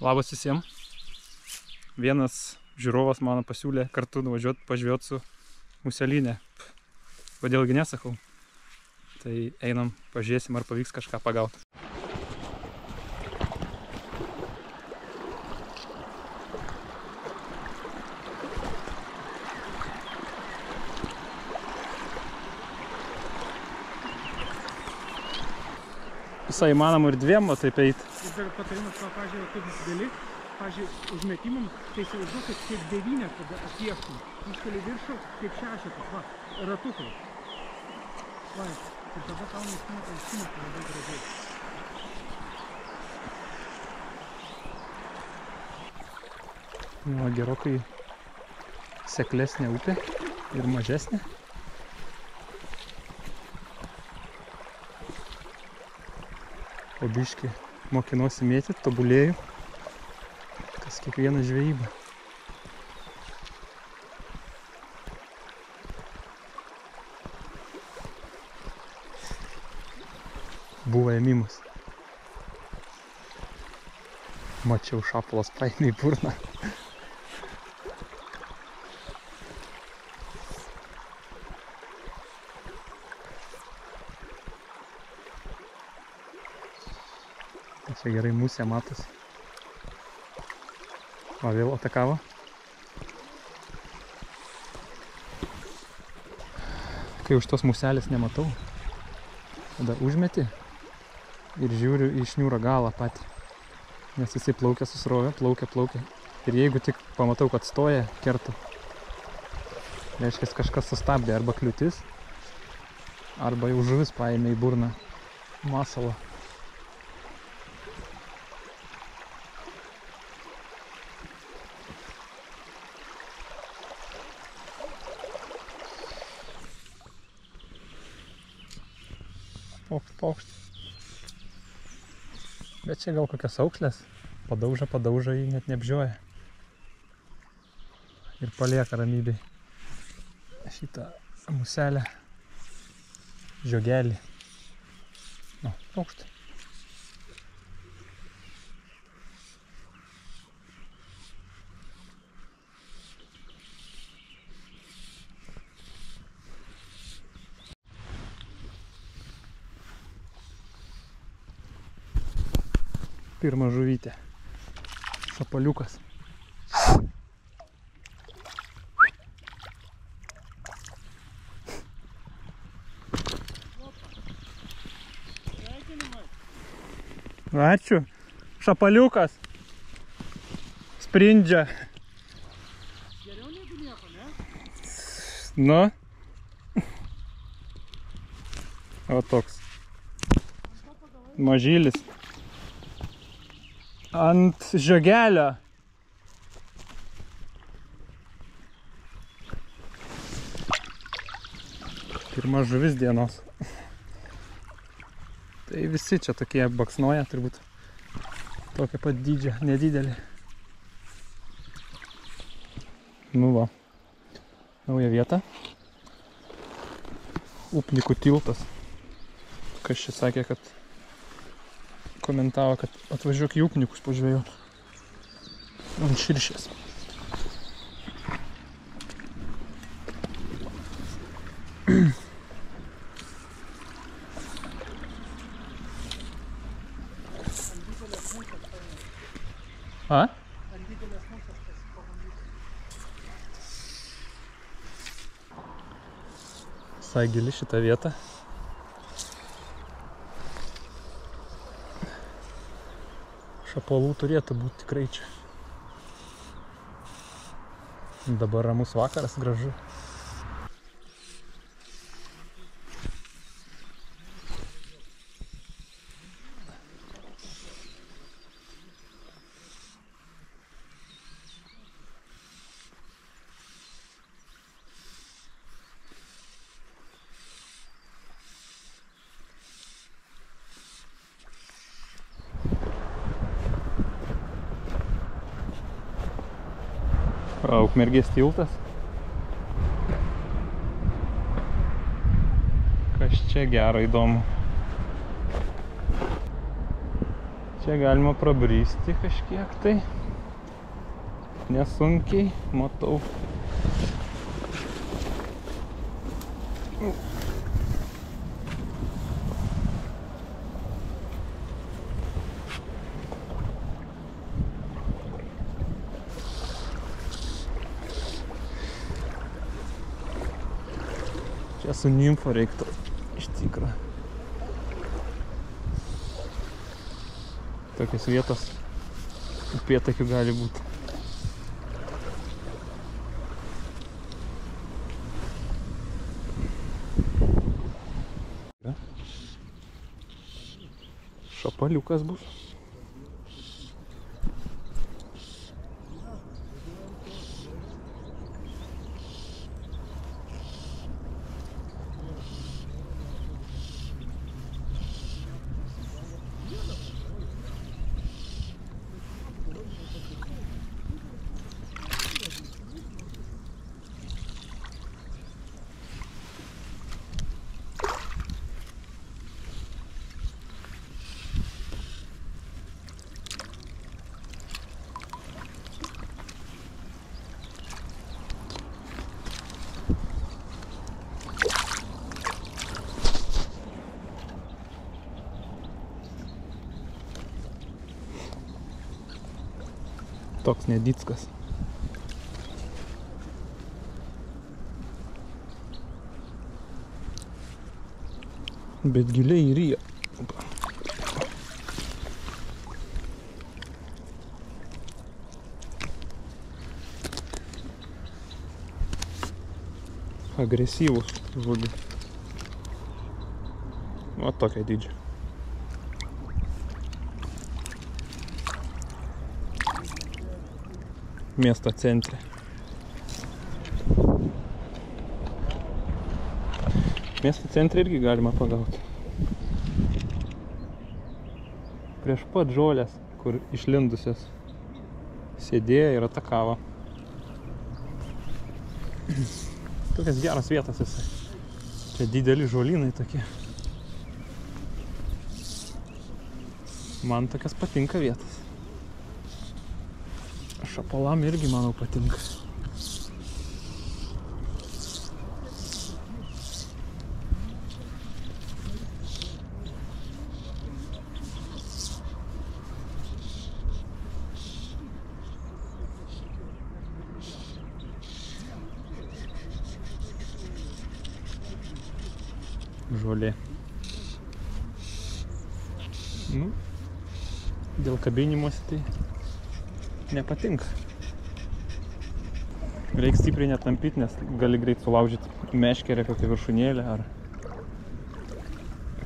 Labas visiems. Vienas žiūrovas mano pasiūlė kartu nuvažiuoti pažvejot su muselinė. Kodėlgi nesakau. Tai einam, pažiūrėsim, ar pavyks kažką pagauti. Visai įmanomų ir dviem va taip eit. Vis dar patarimas, pažiūrėjau, kaip dideli, pažiūrėjau, užmetimam, tai įsivaizduokit, kaip 9 tada apieškų. Iškeli viršų, kaip 6, va, ratukai. Va, ir tada tau neįsimata įsimata labai gražiai. Nu, gerokai seklesnė upė ir mažesnė. Po biškį mokinuosi mėtyti, tobulėjau, kas kiekviena žvejyba. Buvo ėmimas. Mačiau šapalas paėmė į burną. Čia gerai musė matosi. O vėl atakavo. Kai už tos muselės nematau, tada užmeti ir žiūriu į šniūro galą patį. Nes jisai plaukia su srove, plaukia. Ir jeigu tik pamatau, kad stoja, kertu. Reiškia, kažkas sustabdė arba kliūtis, arba jau žuvis paėmė į burną masalą. Paukštis. Bet čia gal kokios aukšlės. Padauža, jį net neapžioja. Ir palieka ramybėj šitą muselę, žiogelį. Nu, paukštį. Pirma žuvytė. Šapaliukas. Ačiū. Šapaliukas. Sprindžia. Geriau negu nieko, ne? Nu. O toks. Mažylis. Ant žiogelio. Pirma žuvis dienos. Tai visi čia tokie baksnoja, turbūt tokia pat dydžio, nedidelė. Nu va, nauja vieta. Uplinkų tiltas. Kas čia sakė, kad komentavo, kad atvažiuok į Jūknikus pažvejot ant širšės. A? Visai gili šitą vietą. Šapalų turėtų būti tikrai čia. Dabar ramus vakaras, gražu. Ukmergės tiltas. Kas čia gero įdomu. Čia Čia galima prabrysti kažkiek tai. Nesunkiai, matau. Čia su nimfo reiktų iš tikro. Tokios vietos upėtakių gali būti. Šapaliukas bus. Toks nedickas. Bet giliai į ryja. Agresyvus žodžiu. O tokia didžia. Miesto centre. Miesto centre irgi galima pagauti. Prieš pat žolės, kur išlindusios, sėdėjo ir atakavo. Tokias geras vietas visai. Čia dideli žolynai tokie. Man tokias patinka vietas. Šapalam irgi, manau, patinka. Žolė. Nu, dėl kabinimuose tai nepatinka. Reik stipriai netampyti, nes gali greit sulaužyti meškerę, kokią viršūnėlę ar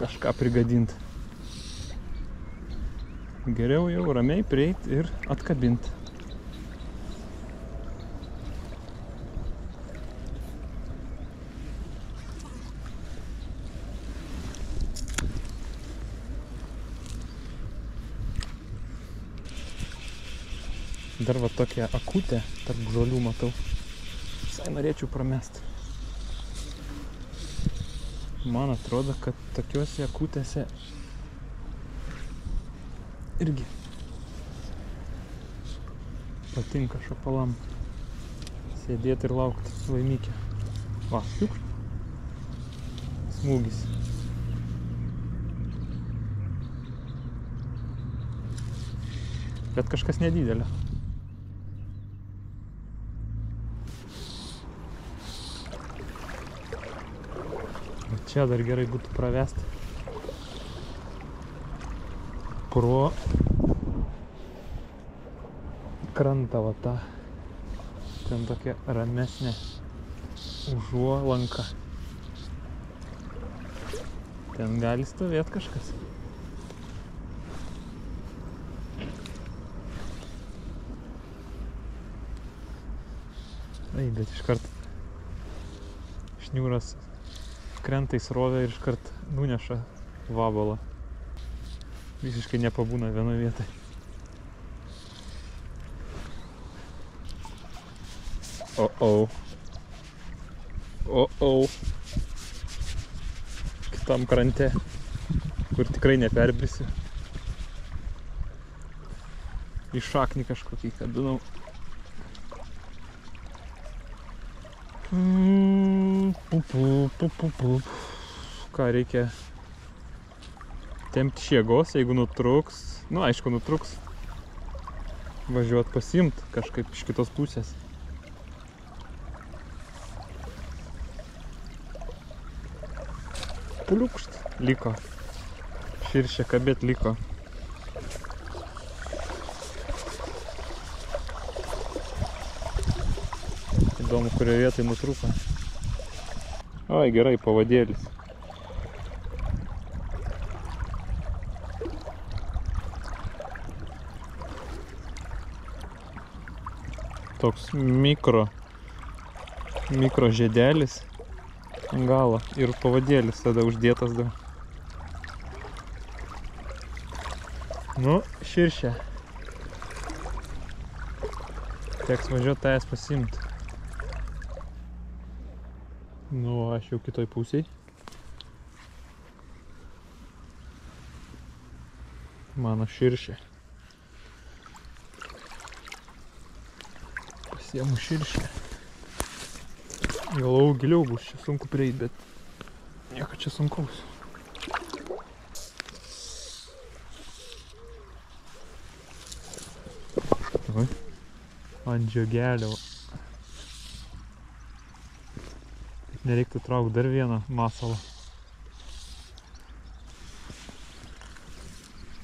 kažką prigadinti. Geriau jau ramiai prieiti ir atkabinti. Dar va tokia akutė tarp žolių matau. Visai norėčiau pramesti. Man atrodo, kad tokiuose akutėse irgi patinka šapalam sėdėti ir laukti laimikę. Va, juk smūgis. Bet kažkas nedidelio. Čia dar gerai būtų pravesti pro krantą, va tą, ten tokia ramesnė užuolanka. Ten gali stovėti kažkas. Ai, bet iškart šniūras krenta į srovę ir iškart nuneša vabalą. Visiškai nepabūna vienoje vietoje. O-au. O-au. Kitam krante, kur tikrai neperbrisiu. į šaknį kažkokį kabinau. Ką reikia tempti šiegos, jeigu nutruks. Nu, aišku, nutruks. Važiuot pasiimt kažkaip iš kitos pusės. Puliukšt liko. Širšė kabėt liko. Įdomu, kurioje vietoj nutruko. Oi, gerai, pavadėlis. Toks mikro žiedelis ant galo ir pavadėlis tada uždėtas dar. Nu, širšė. Teks važiuot tajas pasiimti. Nu, aš jau kitoj pusėj. Mano širšė. Pasiemu širšę. Galau giliau bus, čia sunku prieit, bet nieko čia sunkaus. Ant žiogelio. Nereiktų traukti dar vieną masalą.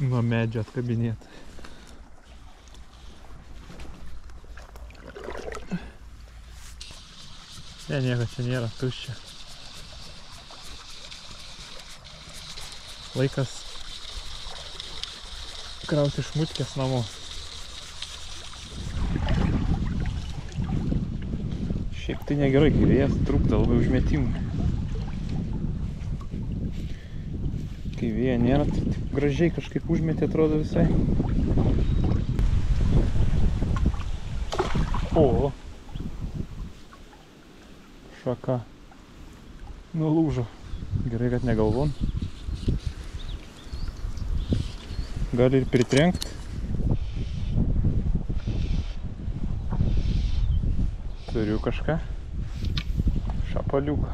Nuo medžio atkabinėti. Ne, nieko čia nėra, tuščia. Laikas krauti šmutkės namo. Šiaip tai negerai, kai vėjas trukdo labai užmetimui. Kai vėja nėra, tai taip gražiai kažkaip užmetė, atrodo visai. O. Šaka nulūžo. Gerai, kad negalvon. Gali ir pritrenkt. Turiu kažką. Šapaliuką.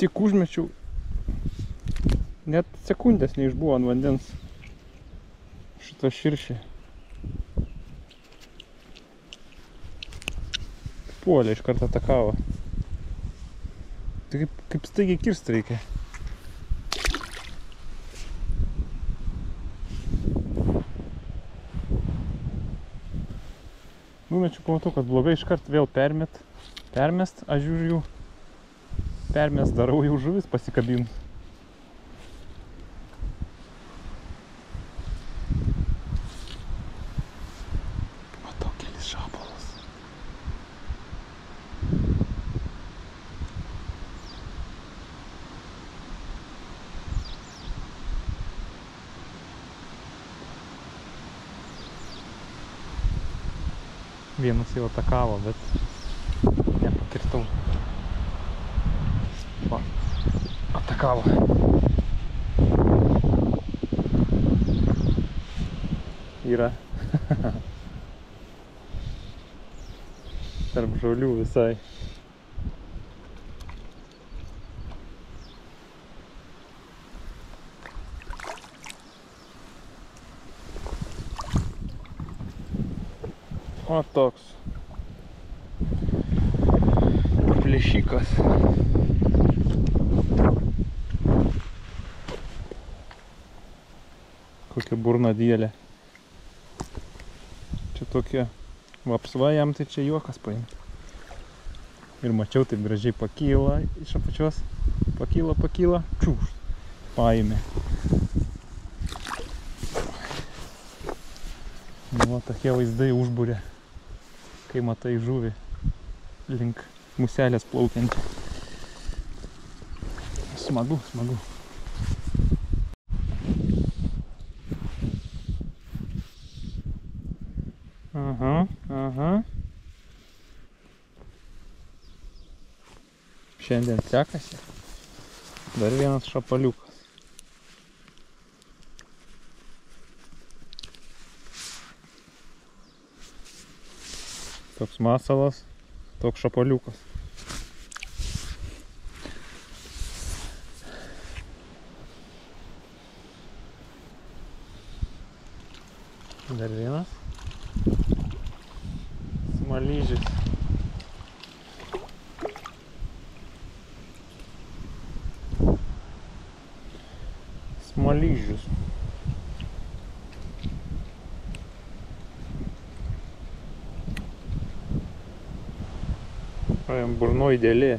Tik užmečiau. Net sekundės neišbuvo ant vandens. Šita širšė. Puolė, iškart atakavo. Tai kaip staigiai kirst reikia. Numečiu, pamatau, kad blogai, iškart vėl permest, aš žiūriu jau. Permest darau jau žuvis pasikabinus. Matau kelis šapalus. Vienas jau atakavo, bet nepakirtau. Va, atakavo. Yra. Tarp žolių visai. O toks plėšikas. Kokia burna didelė. Čia tokia vapsva, jam tai čia juokas paimti. Ir mačiau, taip gražiai pakyla iš apačios. Pakyla, čiūš. Paėmė. Nu, tokie vaizdai užbūrė. Kai matai žuvį link muselės plaukiantį. Smagu. Aha. Šiandien sekasi. Dar vienas šapaliukas. Toks masalas, toks šapaliukas. Dar vienas. Smaližis. Smaližis. O jam burnoj dėlė.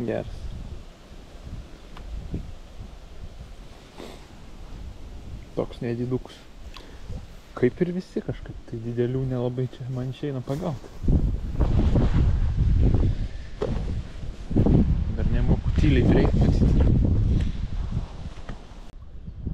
Geras. Toks nedidukus. Kaip ir visi kažkaip, tai didelių nelabai čia man išeina pagauti. Dar nemoku tyliai prieiti matyti.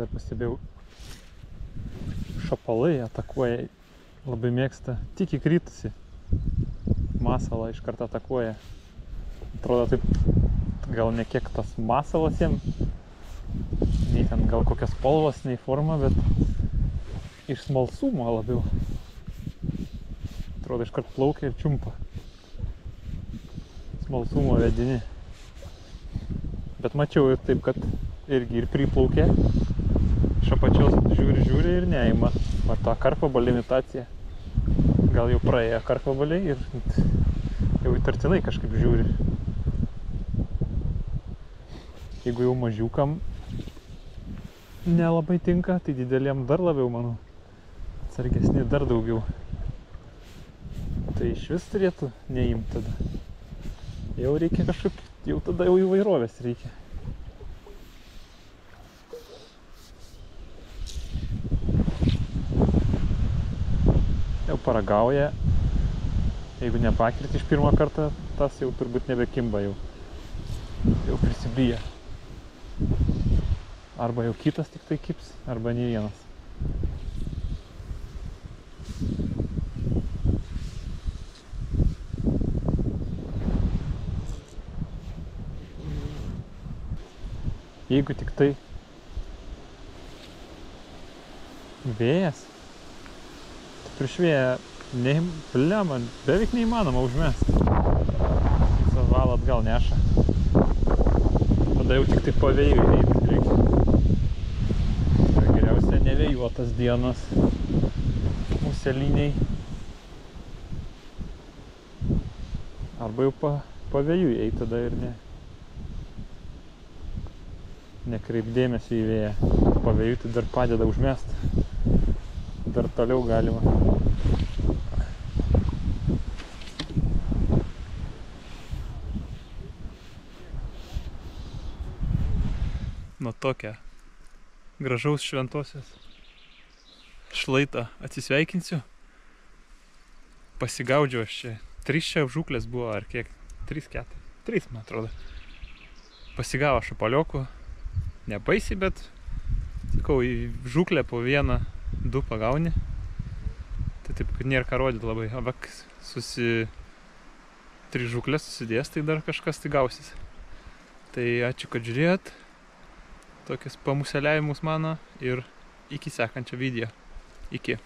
Dar pastebėjau, šapalai atakuoja, labai mėgsta, tik įkritusi. Masalą iš karto atakuoja. Atrodo taip, gal ne kiek tas masalas jiem, nei ten gal kokias spalvos, nei forma, bet iš smalsumo labiau. Atrodo, iškart plaukia ir čiumpa. Smalsumo vedini. Bet mačiau ir taip, kad irgi ir priplaukė. Iš apačios žiūri, žiūri ir neima. Va tą karpabalį imitaciją. Gal jau praėjo karpabaliai ir jau įtartinai kažkaip žiūri. Jeigu jau mažiukam nelabai tinka, tai dideliem dar labiau, manau. Atsargesni dar daugiau. Tai iš vis turėtų neimti tada. Jau reikia kažkaip, jau tada jau įvairovės reikia. Jau paragauja. Jeigu nepakirti iš pirmo karto, tas jau turbūt nebekimba jau. Jau prisibijo. Arba jau kitas tik tai kips, arba nei vienas. Jeigu tik tai vėjas, tai prieš vėją man beveik neįmanoma užmesti. Visą valą atgal neša. Tada jau tik tai pavėjui eiti reikia. Nevėjuotas dienas, museliniai, arba jau pavėjui eiti tada ir nekreipdėmėsi į vėją. Pavėjui tai dar padeda užmesti, dar toliau galima. Nu tokia. Gražaus šventosios šlaitą atsisveikinsiu. Pasigaudžiu aš čia. 3 čia žūklės buvo, ar kiek? 3, 4. 3, man atrodo. Pasigavo šapaliokų. Nebaisi, bet sakau, į žūklę po 1, 2 pagauni. Tai taip, kad nėra ką rodyti labai. O va, 3 žūklės susidės, tai dar kažkas tai gausis. Tai ačiū, kad žiūrėjot. Tokius pamuseliavimus mano ir iki sekančio video. Iki.